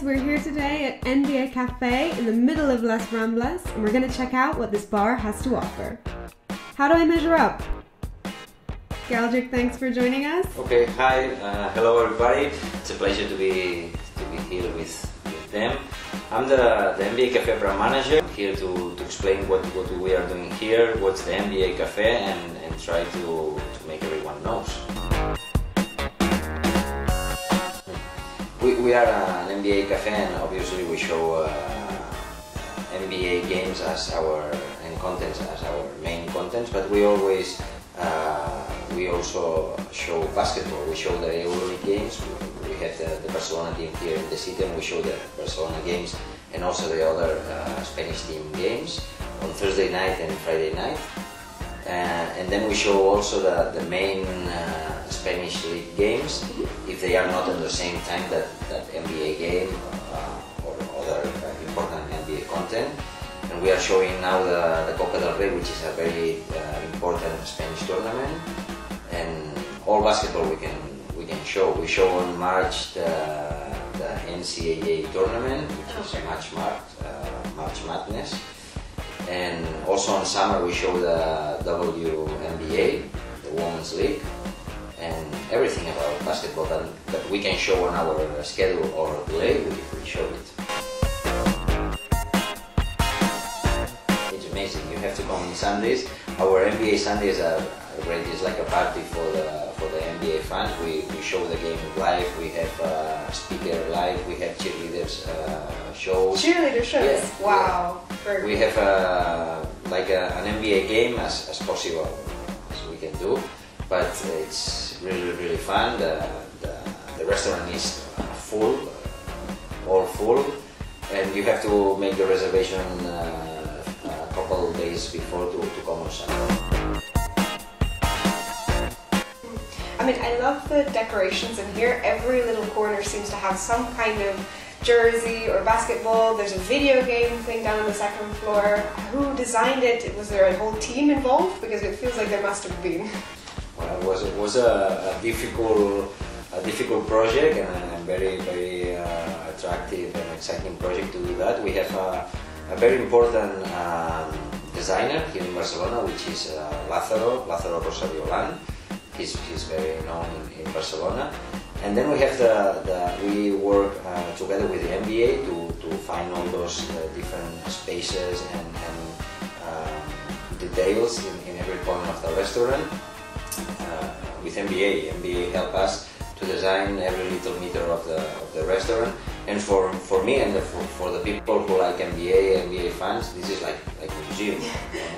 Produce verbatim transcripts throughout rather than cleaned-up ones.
guys, we're here today at N B A Cafe in the middle of Las Ramblas, and we're going to check out what this bar has to offer. How do I measure up? Galdric, thanks for joining us. Okay, hi, uh, hello everybody. It's a pleasure to be to be here with, with them. I'm the, the N B A Cafe brand manager. I'm here to, to explain what, what we are doing here, what's the N B A Cafe, and, and try to, to make everyone knows. We, we are an N B A cafe, and obviously we show uh, N B A games as our and contents as our main contents. But we always uh, we also show basketball. We show the Euroleague games. We, we have the, the Barcelona team here in the city, and we show the Barcelona games and also the other uh, Spanish team games on Thursday night and Friday night. Uh, and then we show also the, the main uh, Spanish league games, if they are not at the same time that, that N B A game uh, or other uh, important N B A content. And we are showing now the, the Copa del Rey, which is a very uh, important Spanish tournament. And all basketball we can we can show. We show on March the, the N C double A tournament, which is March, March, uh, March Madness. And also in summer we show the W N B A, the Women's League, and everything about basketball that, that we can show on our schedule or delay, we, we show it. It's amazing, you have to come on Sundays. Our N B A Sundays are great, it's like a party for the, for the N B A fans. We, we show the game live, we have uh, speaker live, we have cheerleaders uh, shows. Cheerleader shows, yeah. Wow. Yeah. We have a, like a, an N B A game as, as possible as we can do, but it's really really fun. The, the, the restaurant is full, all full, and you have to make the reservation uh, a couple of days before to, to come on Sunday. I mean, I love the decorations in here. Every little corner seems to have some kind of jersey or basketball. There's a video game thing down on the second floor. Who designed it? Was there a whole team involved? Because it feels like there must have been. Well, it was, it was a, a difficult a difficult project, and a very very uh, attractive and exciting project to do that. We have a, a very important um, designer here in Barcelona, which is uh, Lázaro Lázaro Rosa Violan. He's, he's very known in, in Barcelona. And then we have the, the we work uh, together with the N B A to, to find all those uh, different spaces and, and uh, details in, in every corner of the restaurant. Uh, with N B A, N B A help us to design every little meter of the, of the restaurant. And for, for me and the, for, for the people who like N B A, N B A fans, this is like, like a museum.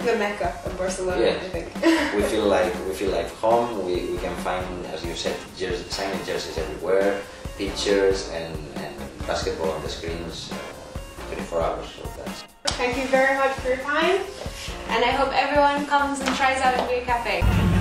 The Mecca of Barcelona, yeah. I think. we feel like we feel like home. We, we can find, as you said, jerseys, signed jerseys everywhere, pictures and, and basketball on the screens uh, twenty-four hours. So that's. Thank you very much for your time, and I hope everyone comes and tries out N B A Cafe.